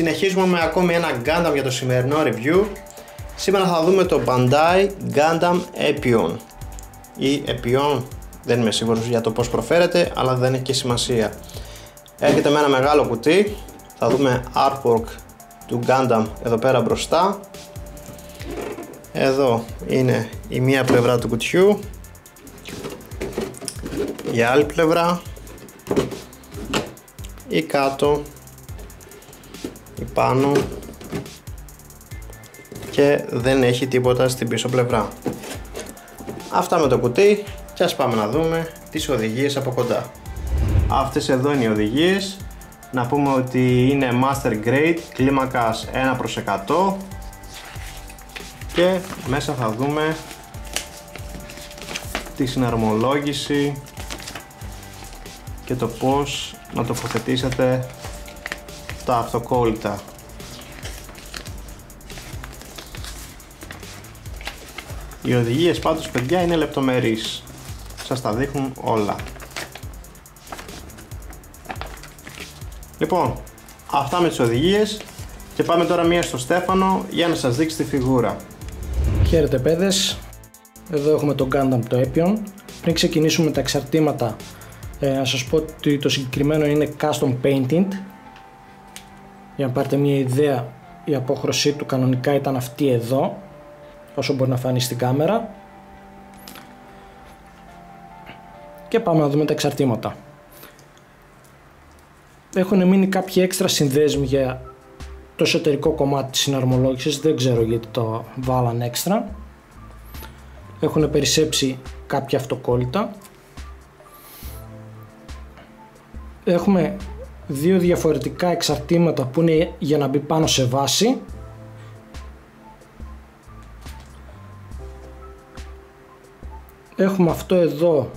συνεχίζουμε με ακόμη ένα Gundam για το σημερινό review. Σήμερα θα δούμε το Bandai Gundam Epyon ή Epyon, δεν είμαι σίγουρος για το πώς προφέρεται, αλλά δεν έχει και σημασία. Έρχεται με ένα μεγάλο κουτί, θα δούμε artwork του Gundam εδώ πέρα μπροστά. Εδώ είναι η μία πλευρά του κουτιού, η άλλη πλευρά, η κάτω, η πάνω και δεν έχει τίποτα στην πίσω πλευρά. Αυτά με το κουτί και ας πάμε να δούμε τις οδηγίες από κοντά. Αυτές εδώ είναι οι οδηγίες. Να πούμε ότι είναι Master Grade, κλίμακας 1/100 και μέσα θα δούμε τη συναρμολόγηση και το πώς να τοποθετήσετε τα αυτοκόλλητα. Οι οδηγίες πάντως, παιδιά, είναι λεπτομερείς, σας τα δείχνουν όλα. Λοιπόν, αυτά με τις οδηγίες και πάμε τώρα μία στο Στέφανο για να σας δείξει τη φιγούρα. Χαίρετε παιδες, εδώ έχουμε το Gundam το Epyon. Πριν ξεκινήσουμε τα εξαρτήματα, να σας πω ότι το συγκεκριμένο είναι custom painted. Για να πάρετε μία ιδέα, η απόχρωσή του κανονικά ήταν αυτή εδώ, όσο μπορεί να φανεί στην κάμερα. Και πάμε να δούμε τα εξαρτήματα. Έχουν μείνει κάποιοι έξτρα συνδέσμοι για το εσωτερικό κομμάτι της συναρμολόγησης, δεν ξέρω γιατί το βάλαν έξτρα. Έχουν περισσέψει κάποια αυτοκόλλητα. Έχουμε δύο διαφορετικά εξαρτήματα που είναι για να μπει πάνω σε βάση. Έχουμε αυτό εδώ,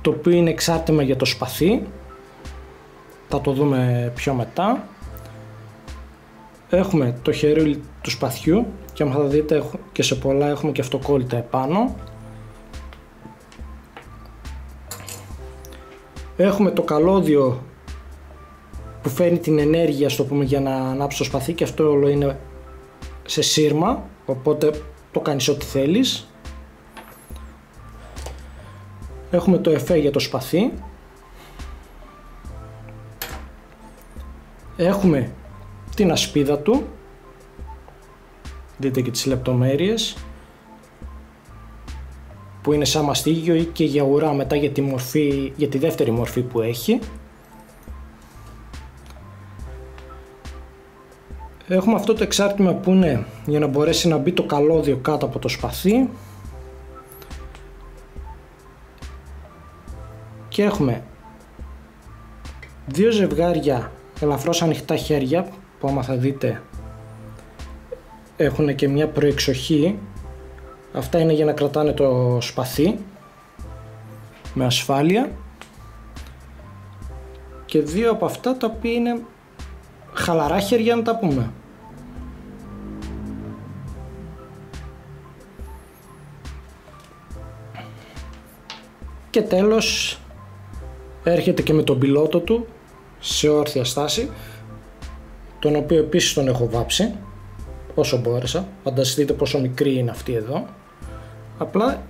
το οποίο είναι εξάρτημα για το σπαθί, θα το δούμε πιο μετά. Έχουμε το χερούλι του σπαθιού και όπως θα δείτε και σε πολλά έχουμε και αυτοκόλλητα επάνω. Έχουμε το καλώδιο που φέρνει την ενέργεια, στο πούμε, για να ανάψει το σπαθί και αυτό όλο είναι σε σύρμα, οπότε το κάνεις ό,τι θέλεις. Έχουμε το εφέ για το σπαθί. Έχουμε την ασπίδα του, δείτε και τις λεπτομέρειες, που είναι σαν μαστίγιο ή και για ουρά μετά για τη μορφή, για τη δεύτερη μορφή που έχει. Έχουμε αυτό το εξάρτημα που είναι για να μπορέσει να μπει το καλώδιο κάτω από το σπαθί. Και έχουμε δύο ζευγάρια ελαφρώς ανοιχτά χέρια που, άμα θα δείτε, έχουν και μια προεξοχή. Αυτά είναι για να κρατάνε το σπαθί με ασφάλεια. Και δύο από αυτά τα οποία είναι χαλαρά χέρια, να τα πούμε. Και τέλος, έρχεται και με τον πιλότο του σε όρθια στάση, τον οποίο επίσης τον έχω βάψει όσο μπόρεσα. Φανταστείτε πόσο μικρή είναι αυτή εδώ, απλά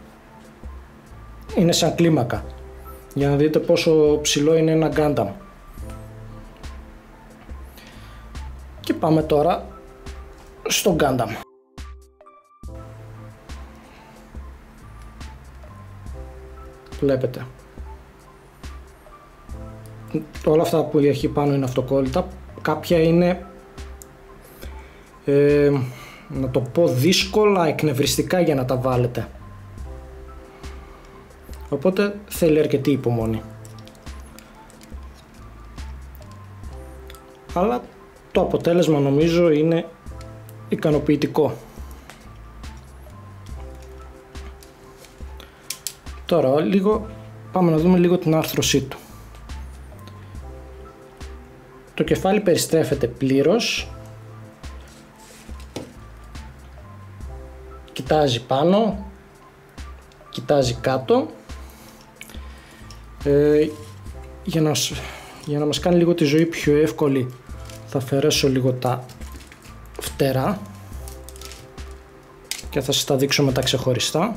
είναι σαν κλίμακα για να δείτε πόσο ψηλό είναι ένα Gundam. Και πάμε τώρα στο Gundam. Βλέπετε όλα αυτά που έχει πάνω είναι αυτοκόλλητα, κάποια είναι να το πω δύσκολα, εκνευριστικά για να τα βάλετε, οπότε θέλει αρκετή υπομονή, αλλά το αποτέλεσμα νομίζω είναι ικανοποιητικό. Τώρα λίγο πάμε να δούμε λίγο την άρθρωσή του. Το κεφάλι περιστρέφεται πλήρως, κοιτάζει πάνω, κοιτάζει κάτω, για να μας κάνει λίγο τη ζωή πιο εύκολη θα αφαιρέσω λίγο τα φτερά και θα σας τα δείξω μετά ξεχωριστά.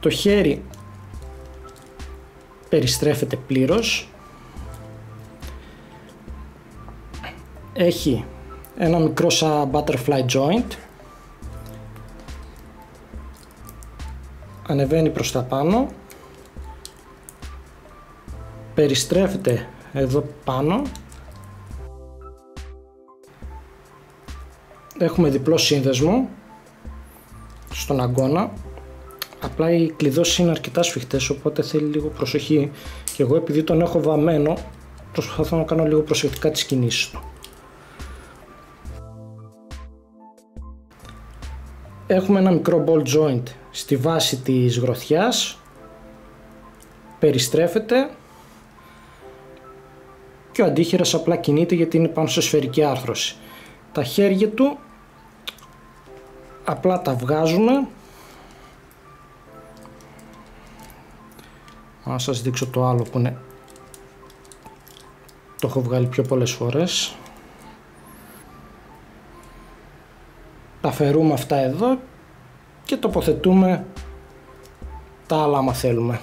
Το χέρι περιστρέφεται πλήρως, έχει ένα μικρό σαν butterfly joint, ανεβαίνει προς τα πάνω, περιστρέφεται εδώ πάνω, έχουμε διπλό σύνδεσμο στον αγκώνα, απλά οι κλειδώσεις είναι αρκετά σφιχτές, οπότε θέλει λίγο προσοχή και εγώ επειδή τον έχω βαμμένο προσπαθώ να κάνω λίγο προσεκτικά τις κινήσεις του. Έχουμε ένα μικρό ball joint στη βάση της γροθιάς, περιστρέφεται και ο αντίχειρας απλά κινείται γιατί είναι πάνω σε σφαιρική άρθρωση. Τα χέρια του απλά τα βγάζουμε. Να σας δείξω το άλλο που είναι, το έχω βγάλει πιο πολλές φορές. Τα αφαιρούμε αυτά εδώ και τοποθετούμε τα άλλα άμα θέλουμε.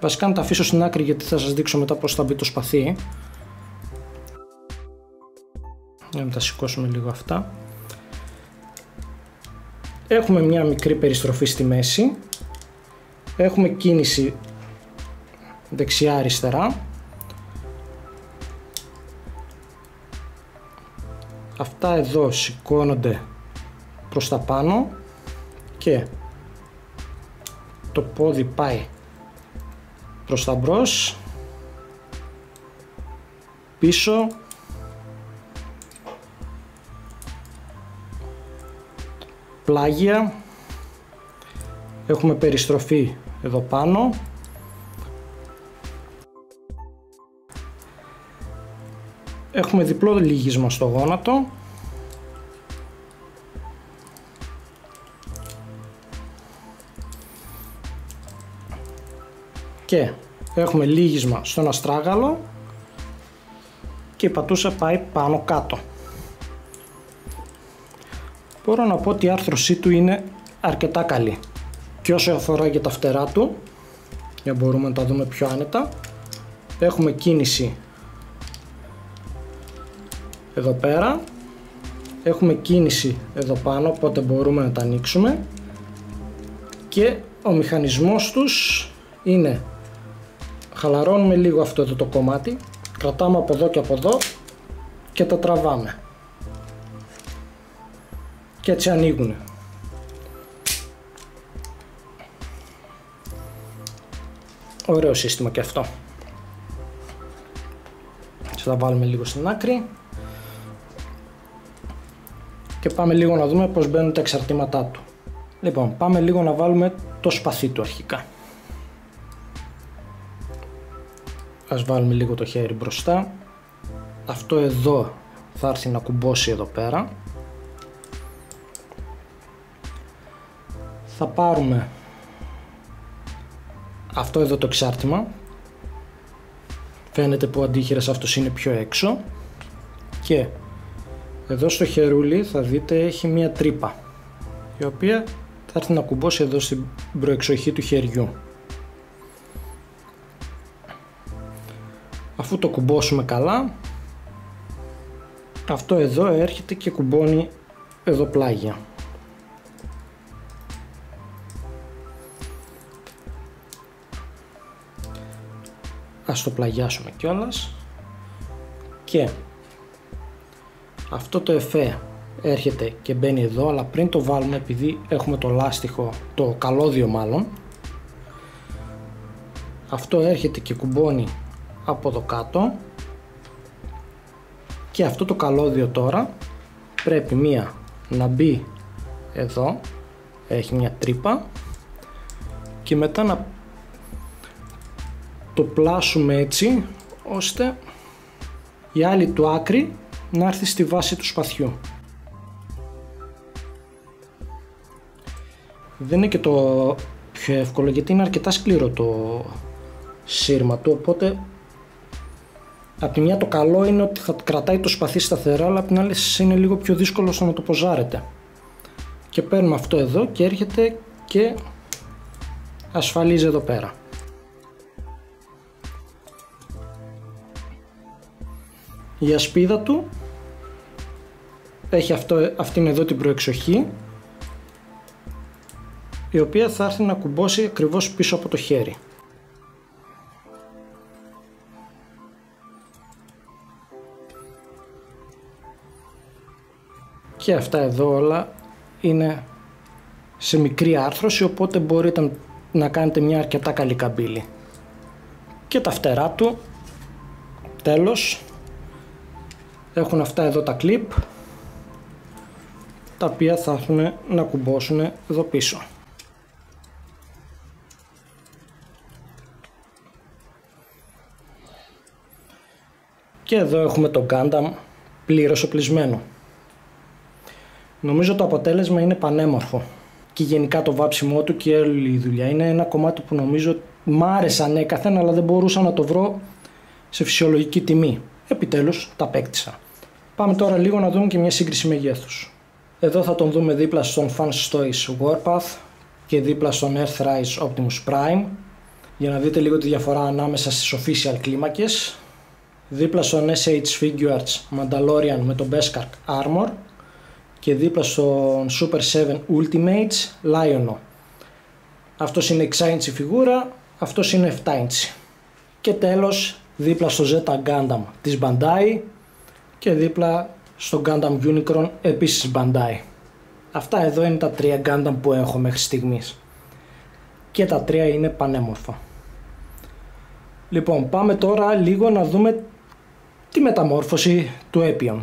Βασικά να τα αφήσω στην άκρη γιατί θα σας δείξω μετά πως θα μπει το σπαθί. Να τα σηκώσουμε λίγο αυτά. Έχουμε μια μικρή περιστροφή στη μέση. Έχουμε κίνηση δεξιά-αριστερά. Αυτά εδώ σηκώνονται προς τα πάνω και το πόδι πάει προς τα μπρος, πίσω, πλάγια, έχουμε περιστροφή εδώ πάνω. Έχουμε διπλό λυγίσμα στο γόνατο. Και έχουμε λύγισμα στον αστράγαλο και η πατούσα πάει πάνω κάτω. Μπορώ να πω ότι η άρθρωσή του είναι αρκετά καλή. Και όσο αφορά για τα φτερά του, για μπορούμε να τα δούμε πιο άνετα, έχουμε κίνηση εδώ πέρα, έχουμε κίνηση εδώ πάνω, οπότε μπορούμε να τα ανοίξουμε και ο μηχανισμός τους είναι, χαλαρώνουμε λίγο αυτό εδώ το κομμάτι, κρατάμε από εδώ και από εδώ και τα τραβάμε και έτσι ανοίγουν. Ωραίο σύστημα και αυτό. Θα τα βάλουμε λίγο στην άκρη και πάμε λίγο να δούμε πως μπαίνουν τα εξαρτήματά του. Λοιπόν, πάμε λίγο να βάλουμε το σπαθί του αρχικά. Ας βάλουμε λίγο το χέρι μπροστά. Αυτό εδώ θα έρθει να κουμπώσει εδώ πέρα. Θα πάρουμε αυτό εδώ το εξάρτημα. Φαίνεται που ο αντίχειρας αυτός είναι πιο έξω. Και εδώ στο χερούλι θα δείτε έχει μία τρύπα, η οποία θα έρθει να κουμπώσει εδώ στην προεξοχή του χεριού. Αφού το κουμπώσουμε καλά, αυτό εδώ έρχεται και κουμπώνει εδώ πλάγια. Ας το πλαγιάσουμε κιόλας και αυτό το εφέ έρχεται και μπαίνει εδώ, αλλά πριν το βάλουμε, επειδή έχουμε το λάστιχο, το καλώδιο μάλλον, αυτό έρχεται και κουμπώνει από εδώ κάτω και αυτό το καλώδιο τώρα πρέπει μία να μπει εδώ, έχει μία τρύπα και μετά να το πλάσουμε έτσι ώστε η άλλη του άκρη να έρθει στη βάση του σπαθιού. Δεν είναι και το πιο εύκολο, γιατί είναι αρκετά σκληρό το σύρμα του, οπότε απ' τη μια το καλό είναι ότι θα κρατάει το σπαθί σταθερά, αλλά απ' την άλλη είναι λίγο πιο δύσκολο στο να το ποζάρετε. Και παίρνουμε αυτό εδώ και έρχεται και ασφαλίζει εδώ πέρα. Η ασπίδα του έχει αυτήν εδώ την προεξοχή, η οποία θα έρθει να κουμπώσει ακριβώς πίσω από το χέρι. Και αυτά εδώ όλα είναι σε μικρή άρθρωση, οπότε μπορείτε να κάνετε μια αρκετά καλή καμπύλη. Και τα φτερά του, τέλος, έχουν αυτά εδώ τα clip, τα οποία θα έρθουν να κουμπώσουν εδώ πίσω. Και εδώ έχουμε το Gundam πλήρως οπλισμένο. Νομίζω το αποτέλεσμα είναι πανέμορφο και γενικά το βάψιμό του και όλη η δουλειά είναι ένα κομμάτι που νομίζω μ' άρεσε ανέκαθεν, αλλά δεν μπορούσα να το βρω σε φυσιολογική τιμή. Επιτέλους τα απέκτησα. Πάμε τώρα λίγο να δούμε και μια σύγκριση μεγέθους. Εδώ θα τον δούμε δίπλα στον Fan's Toys Warpath και δίπλα στον Earthrise Optimus Prime, για να δείτε λίγο τη διαφορά ανάμεσα στις official κλίμακες. Δίπλα στον SH Figuarts Mandalorian με τον Beskar Armor και δίπλα στον Super 7 Ultimates Lionel. Αυτός είναι 6 inch φιγούρα, αυτός είναι 7 inch. Και τέλος δίπλα στο Z Gundam της Bandai και δίπλα στο Gundam Unicron επίσης Bandai. Αυτά εδώ είναι τα τρία Gundam που έχω μέχρι στιγμής και τα τρία είναι πανέμορφα. Λοιπόν, πάμε τώρα λίγο να δούμε τη μεταμόρφωση του Epyon.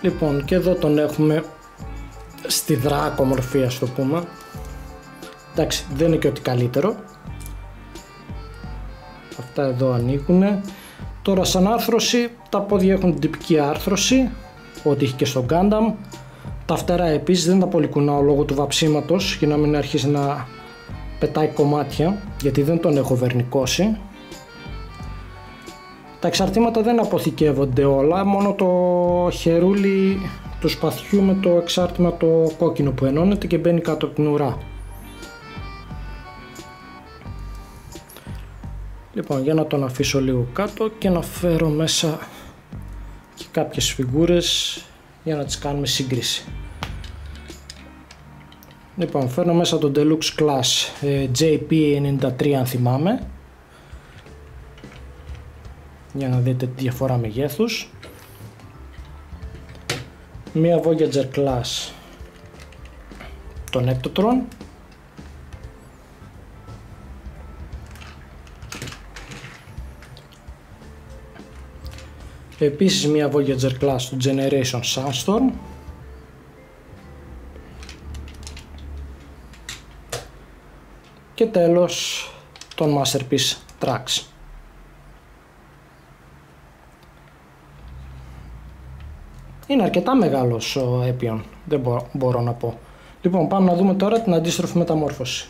Λοιπόν, και εδώ τον έχουμε στη δράκο μορφή, ας το πούμε. Εντάξει, δεν είναι και ότι καλύτερο. Αυτά εδώ ανοίγουνε. Τώρα σαν άρθρωση, τα πόδια έχουν την τυπική άρθρωση, ό,τι είχε και στο Gundam. Τα φτερά επίσης δεν τα πολύ κουνάω λόγω του βαψίματος για να μην αρχίσει να πετάει κομμάτια, γιατί δεν τον έχω βερνικώσει. Τα εξαρτήματα δεν αποθηκεύονται όλα, μόνο το χερούλι του σπαθιού με το εξάρτημα το κόκκινο που ενώνεται και μπαίνει κάτω από την ουρά. Λοιπόν, για να τον αφήσω λίγο κάτω και να φέρω μέσα και κάποιες φιγούρες για να τις κάνουμε σύγκριση. Λοιπόν, φέρνω μέσα τον Deluxe Class JP93 αν θυμάμαι, για να δείτε τη διαφορά μεγέθους. Μία Voyager Class τον Ectotron. Επίσης μία Voyager Class του Generation Soundstorm. Και τέλος τον Masterpiece Tracks. Είναι αρκετά μεγάλος ο Epyon, δεν μπορώ να πω. Λοιπόν, πάμε να δούμε τώρα την αντίστροφη μεταμόρφωση.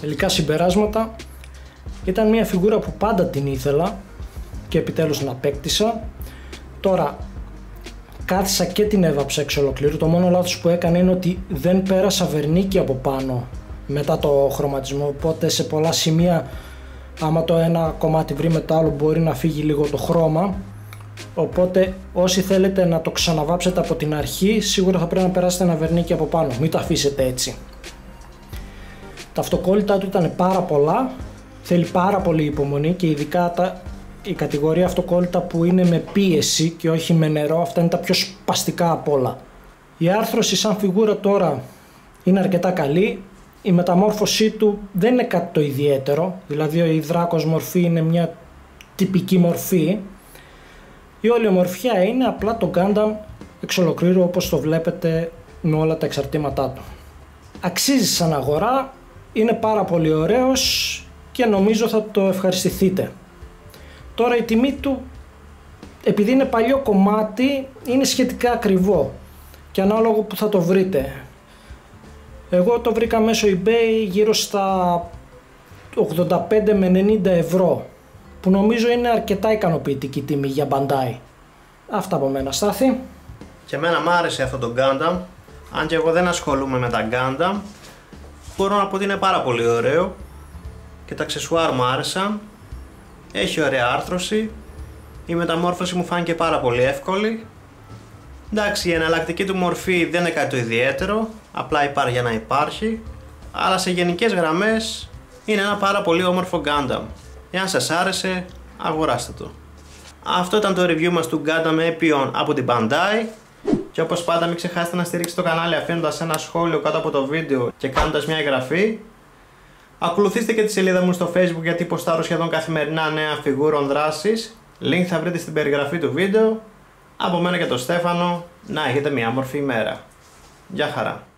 Τελικά συμπεράσματα, ήταν μια φιγούρα που πάντα την ήθελα και επιτέλους να απέκτησα. Τώρα κάθισα και την έβαψα εξ ολοκλήρου, το μόνο λάθος που έκανε είναι ότι δεν πέρασα βερνίκι από πάνω μετά το χρωματισμό, οπότε σε πολλά σημεία άμα το ένα κομμάτι βρει με το άλλο μπορεί να φύγει λίγο το χρώμα, οπότε όσοι θέλετε να το ξαναβάψετε από την αρχή σίγουρα θα πρέπει να περάσετε ένα βερνίκι από πάνω, μην το αφήσετε έτσι. Τα αυτοκόλλητά του ήταν πάρα πολλά, θέλει πάρα πολύ υπομονή και ειδικά η κατηγορία αυτοκόλλητα που είναι με πίεση και όχι με νερό, αυτά είναι τα πιο σπαστικά απ' όλα. Η άρθρωση σαν φιγούρα τώρα είναι αρκετά καλή, η μεταμόρφωσή του δεν είναι κάτι το ιδιαίτερο, δηλαδή η δράκος μορφή είναι μια τυπική μορφή, η όλη ομορφιά είναι απλά το Gundam εξ ολοκλήρου όπως το βλέπετε με όλα τα εξαρτήματά του. Αξίζει σαν αγορά, είναι πάρα πολύ ωραίος και νομίζω θα το ευχαριστηθείτε. Τώρα η τιμή του, επειδή είναι παλιό κομμάτι, είναι σχετικά ακριβό και ανάλογο που θα το βρείτε. Εγώ το βρήκα μέσω eBay γύρω στα 85 με 90 ευρώ που νομίζω είναι αρκετά ικανοποιητική τιμή για Bandai. Αυτά από μένα, Στάθη. Και εμένα μου άρεσε αυτό το Gundam, αν και εγώ δεν ασχολούμαι με τα Gundam, μπορώ να πω ότι είναι πάρα πολύ ωραίο και τα αξεσουάρ μου άρεσαν, έχει ωραία άρθρωση, η μεταμόρφωση μου φάνηκε πάρα πολύ εύκολη. Εντάξει, η εναλλακτική του μορφή δεν είναι κάτι το ιδιαίτερο, απλά υπάρχει για να υπάρχει, αλλά σε γενικές γραμμές είναι ένα πάρα πολύ όμορφο Gundam. Εάν σας άρεσε, αγοράστε το. Αυτό ήταν το review μας του Gundam Epyon από την Bandai και όπως πάντα μην ξεχάσετε να στηρίξετε το κανάλι αφήνοντας ένα σχόλιο κάτω από το βίντεο και κάνοντας μια εγγραφή. Ακολουθήστε και τη σελίδα μου στο Facebook γιατί ποστάρω σχεδόν καθημερινά νέα φιγούρων δράσης. Link θα βρείτε στην περιγραφή του βίντεο. Από μένα και τον Στέφανο, να έχετε μια όμορφη ημέρα. Γεια χαρά!